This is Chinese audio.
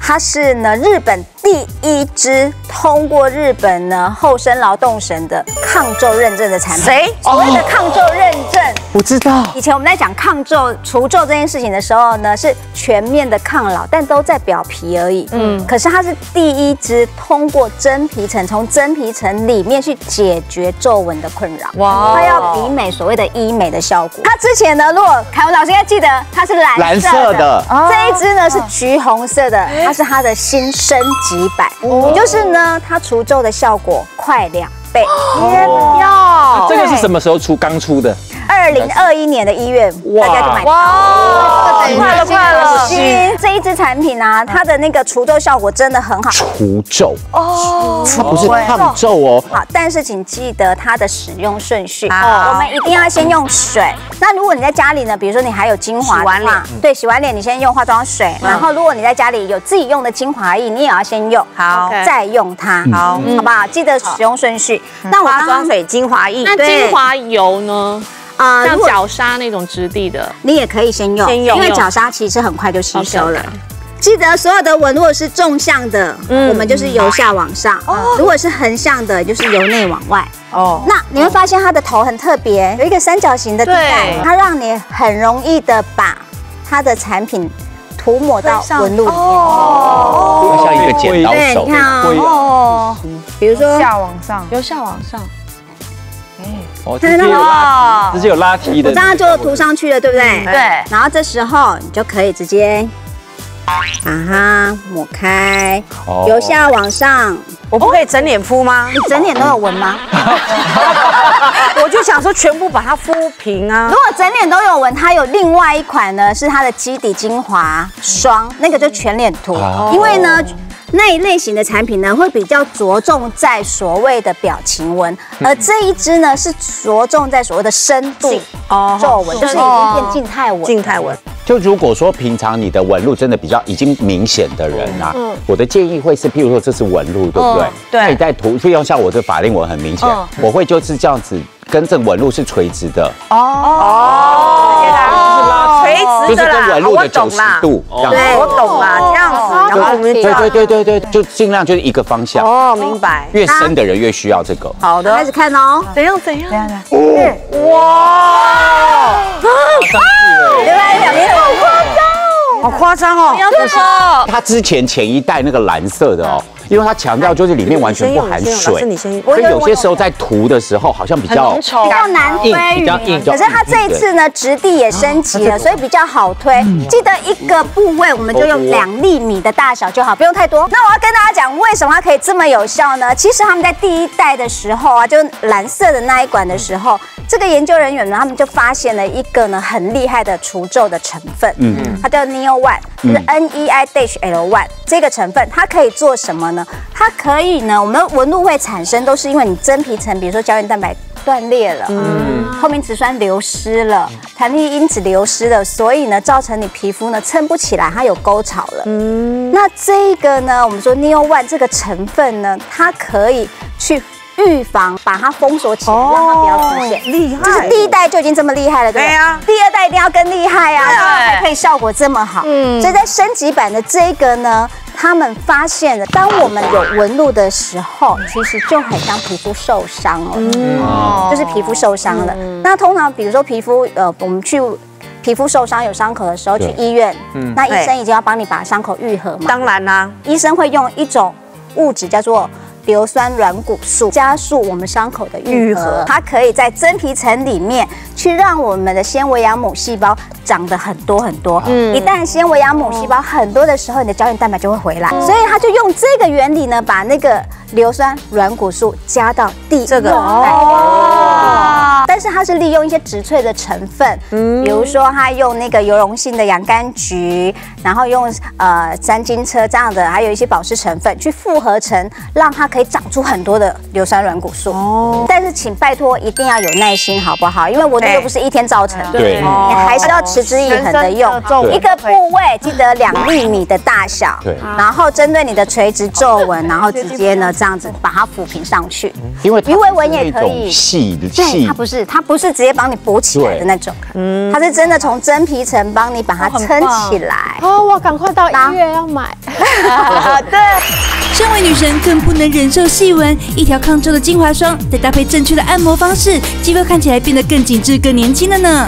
它是呢日本第一支通过日本呢厚生劳动省的抗皱认证的产品。谁？所谓的抗皱认证，我知道。以前我们在讲抗皱、除皱这件事情的时候呢，是全面的抗老，但都在表皮而已。嗯，可是它是第一支通过真皮层，从真皮层里面去解决皱纹的困扰。哇，它要比美所谓的医美的效果。它之前呢，如果凯文老师应该记得，它是蓝色的，这一支呢是橘红色的。 它是它的新升级版，也就是呢，它除皱的效果快2倍。天哪！这个是什么时候刚出的？2021年的1月，大家就买到。快了，快了！这一支产品啊，它的那个除皱效果真的很好。除皱哦，它不是抗皱哦。好，但是请记得它的使用顺序。我们一定要先用水。那如果你在家里呢，比如说你还有精华的话，对，洗完脸你先用化妆水。然后如果你在家里有自己用的精华液，你也要先用，好，再用它，好，好不好？记得使用顺序。那化妆水、精华液，那精华油呢？ 像角鲨那种质地的，你也可以先用，因为角鲨其实很快就吸收了。记得所有的纹，如果是纵向的，我们就是由下往上；如果是横向的，就是由内往外。哦，那你会发现它的头很特别，有一个三角形的地带，它让你很容易的把它的产品涂抹到纹路里面。哦，像一个剪刀手。对，哦，比如说下往上，由下往上。 哦，直接有拉提的，我这样就涂上去了，对不对？对。然后这时候你就可以直接把它抹开，由下往上。我不可以整脸敷吗？你整脸都有纹吗？我就想说全部把它敷平啊。如果整脸都有纹，它有另外一款呢，是它的基底精华霜，那个就全脸涂，因为呢。 那一类型的产品呢，会比较着重在所谓的表情纹，而这一支呢是着重在所谓的深度皱纹，就是已经变静态纹。静态纹。就如果说平常你的纹路真的比较已经明显的人啊，我的建议会是，譬如说这是纹路，对不对？对。你在涂，譬如像我这法令纹很明显，我会就是这样子跟这纹路是垂直的。就是跟纹路的90度这样子，对，我懂啦，这样子，然后对，就尽量就是一个方向。哦，明白。越深的人越需要这个。好的，开始看哦。怎样？哇！原来好夸张哦！它之前一代那个蓝色的哦。 因为它强调就是里面完全不含水，所以有些时候在涂的时候好像比较难推，比较硬。可是它这一次呢，质地也升级了，所以比较好推。记得一个部位我们就用2厘米的大小就好，不用太多。那我要跟大家讲，为什么它可以这么有效呢？其实他们在第一代的时候啊，就是蓝色的那一管的时候，这个研究人员呢，他们就发现了一个呢很厉害的除皱的成分，它叫 Neo One， 就是 NEIDLE One 这个成分，它可以做什么呢？ 它可以呢，我们的纹路会产生，都是因为你真皮层，比如说胶原蛋白断裂了，透明质酸流失了，弹力因子流失了，所以呢，造成你皮肤呢撑不起来，它有沟槽了。那这个呢，我们说 Neo One 这个成分呢，它可以去。 预防，把它封锁起来，让它不要出现。厉害，就是第一代就已经这么厉害了，对呀。第二代一定要更厉害啊，才可以效果这么好。所以在升级版的这个呢，他们发现了，当我们有纹路的时候，其实就很像皮肤受伤了，就是皮肤受伤了。那通常比如说皮肤，我们去。 皮肤受伤有伤口的时候去医院，那医生已经要帮你把伤口愈合嘛。当然啦，医生会用一种物质叫做硫酸软骨素，加速我们伤口的愈合。它可以在真皮层里面去让我们的纤维亚母细胞长得很多很多。一旦纤维亚母细胞很多的时候，你的胶原蛋白就会回来。所以它就用这个原理呢，把那个硫酸软骨素加到第一代。 但是它是利用一些植萃的成分，比如说它用那个油溶性的洋甘菊，然后用三金车这样的，还有一些保湿成分去复合成，让它可以长出很多的硫酸软骨素。哦，但是请拜托一定要有耐心，好不好？因为纹路又不是一天造成的，对，你还是要持之以恒的用。一个部位记得2厘米的大小，对，然后针对你的垂直皱纹，然后直接呢这样子把它抚平上去。因为鱼尾纹也可以，细的，对，它不是。它不是直接帮你补起来的那种，它是真的从真皮层帮你把它撑起来。哦，我赶快到医院要买。对，身为女神更不能忍受细纹，一条抗皱的精华霜，再搭配正确的按摩方式，肌肤看起来变得更紧致、更年轻了呢。